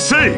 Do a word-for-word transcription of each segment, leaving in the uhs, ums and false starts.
See!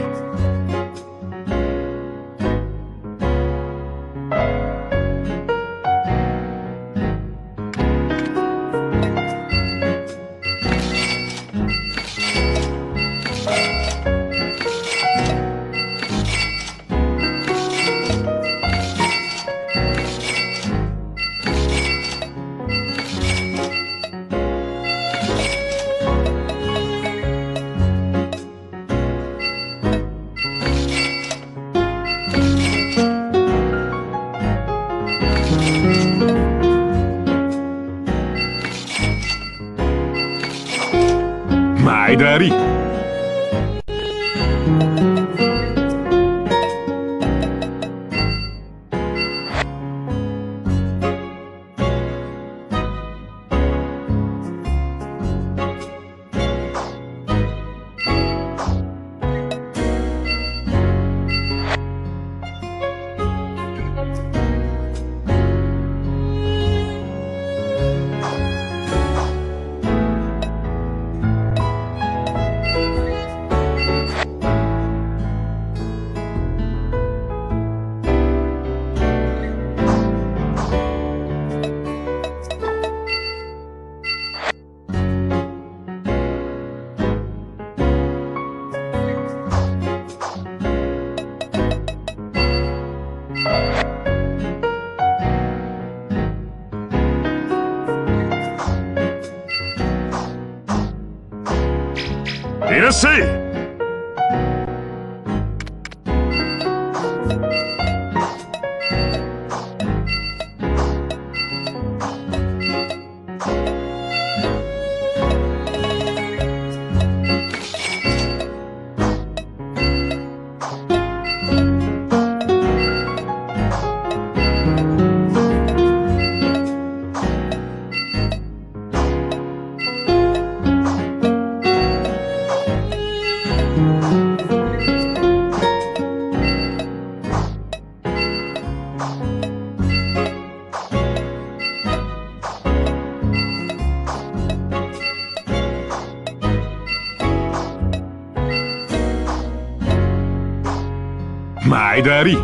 Daddy.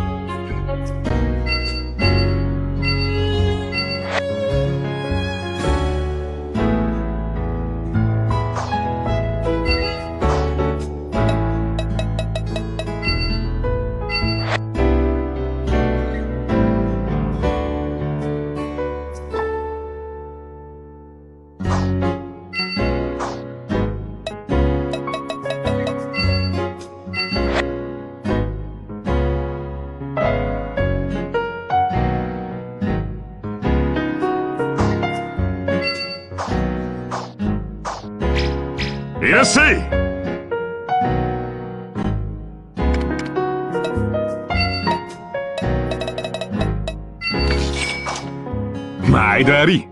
See! My daddy. Yes, see. My daddy.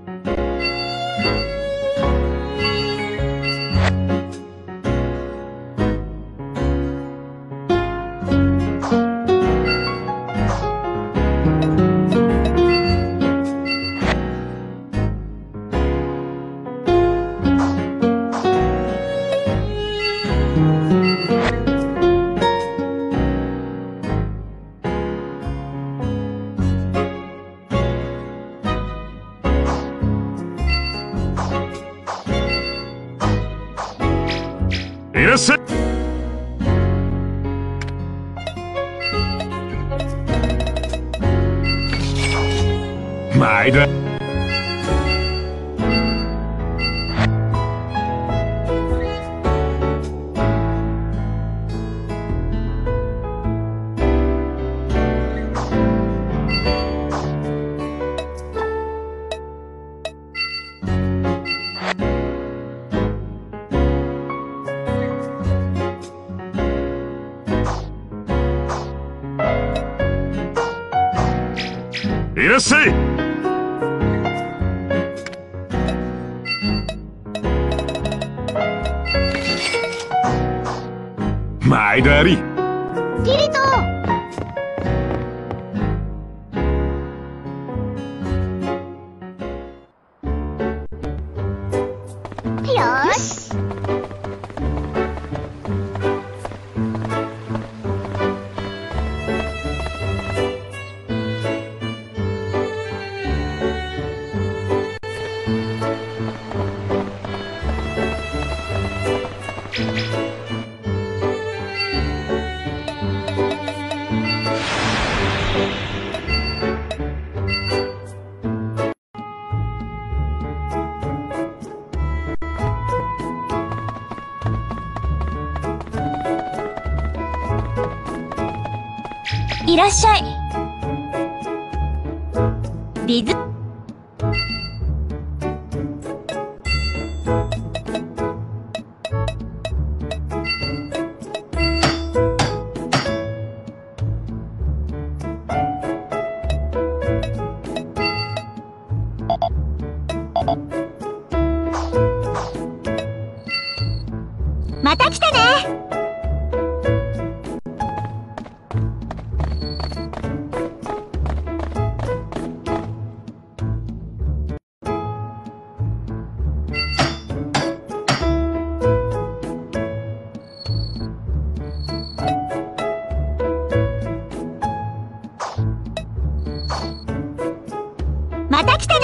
My dad. いらっしゃい。 My daddy. Kirito. Yosh.いらっしゃい。リズ。また来てね。 また来てね。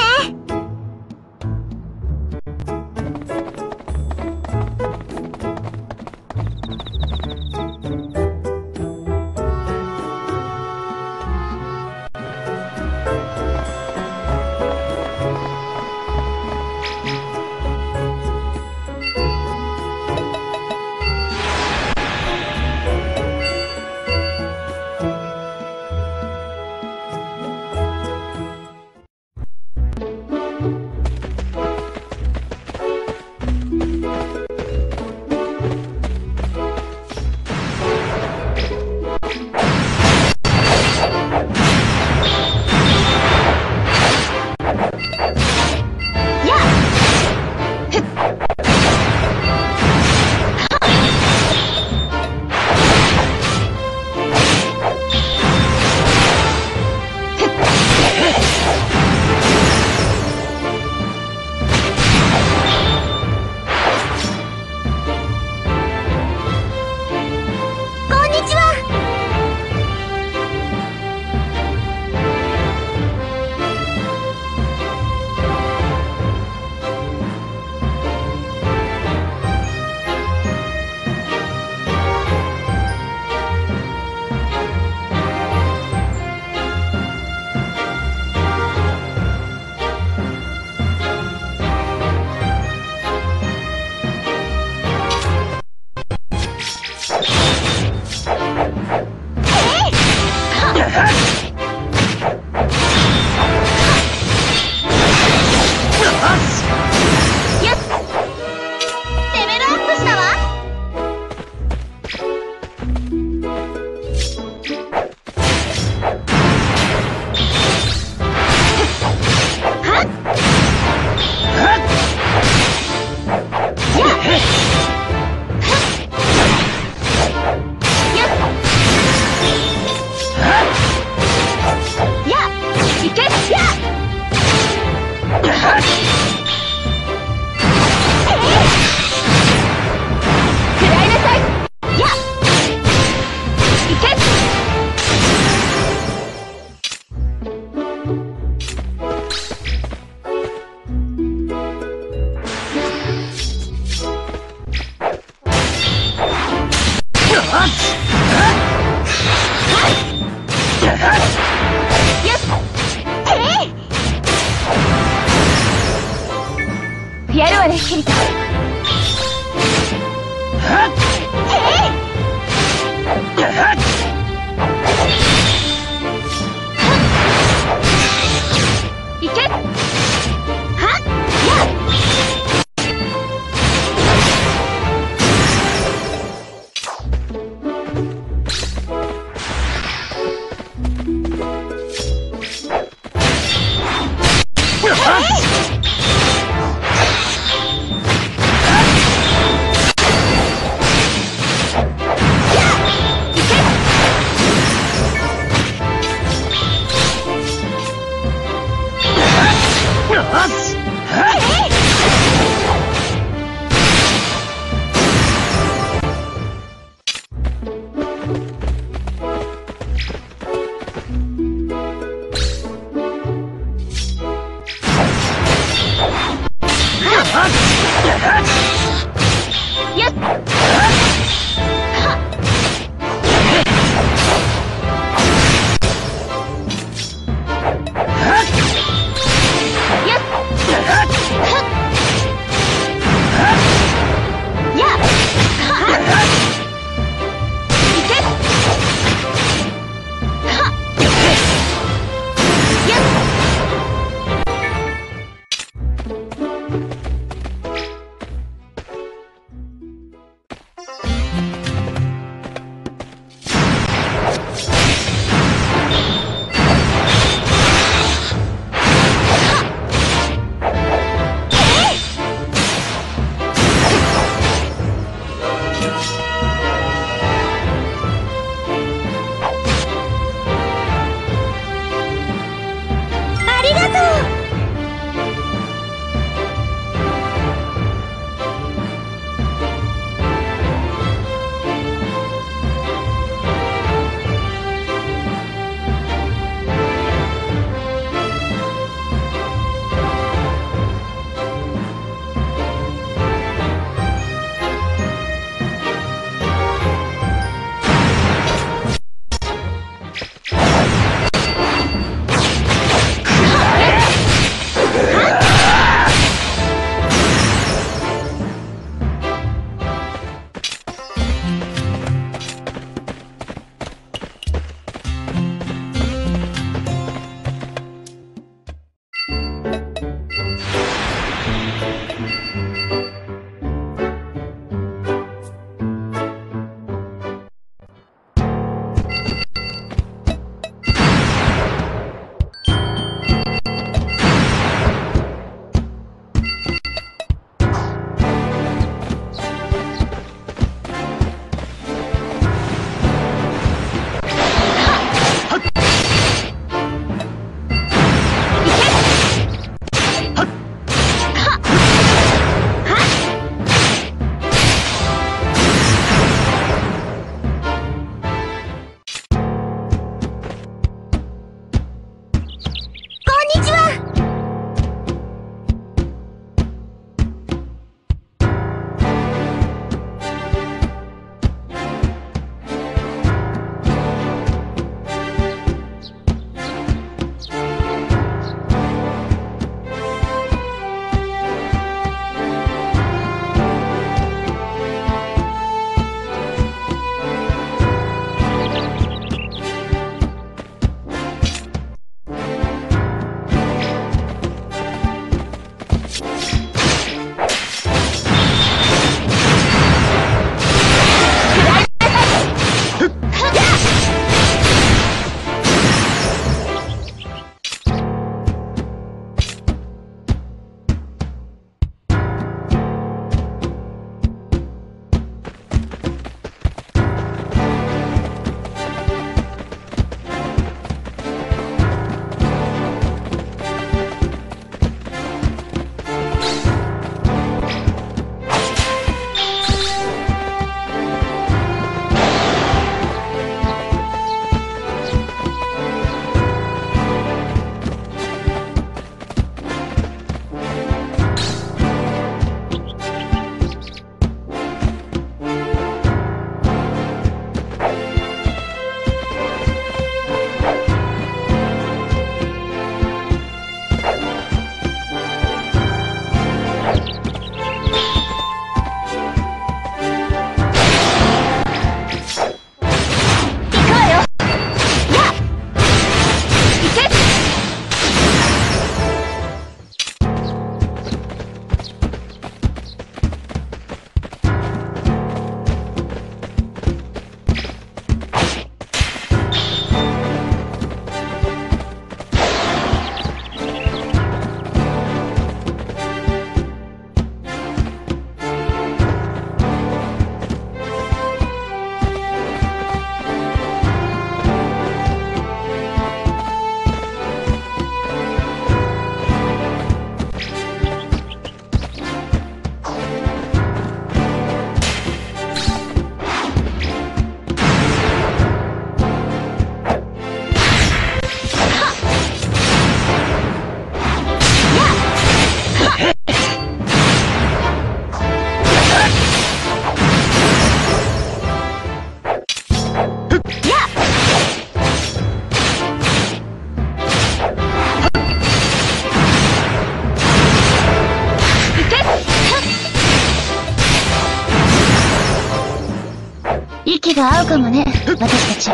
が合うかもね、私たち。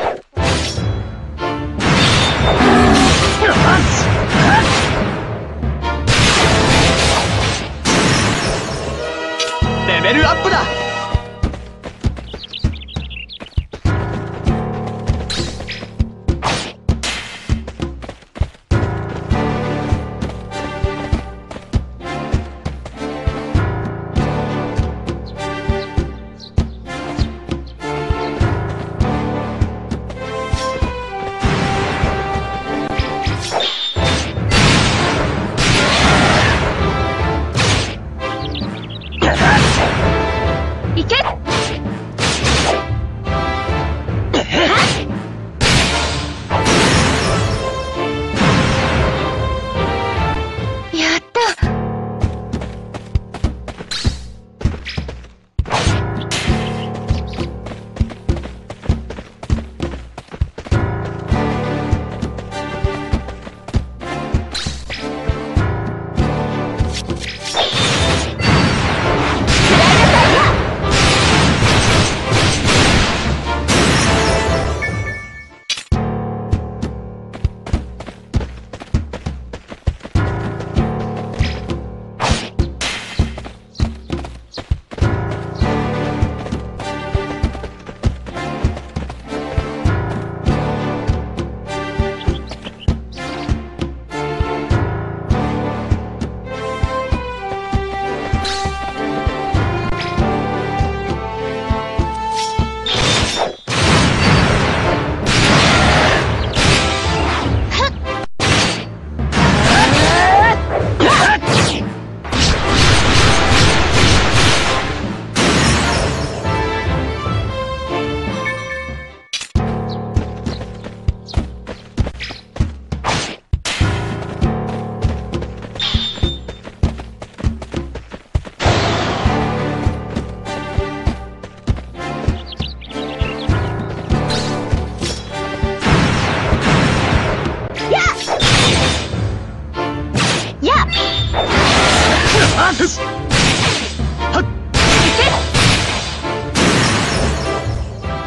レベルアップだ。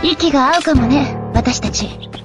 息が合うかもね、私たち。